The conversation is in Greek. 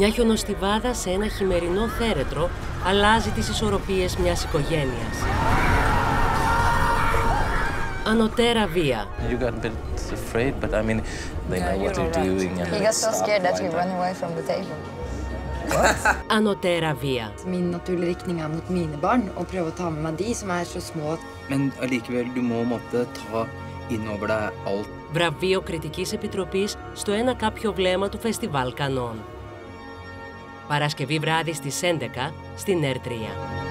Μια χιονοστιβάδα σε ένα χειμερινό θέρετρο αλλάζει τις ισορροπίες μιας οικογένειας. Ανωτέρα βία. Ανωτέρα βία. Βραβείο Κριτικής Επιτροπής στο ένα κάποιο βλέμμα του Φεστιβάλ Κανών. Παρασκευή βράδυ στις 11 στην ERT3.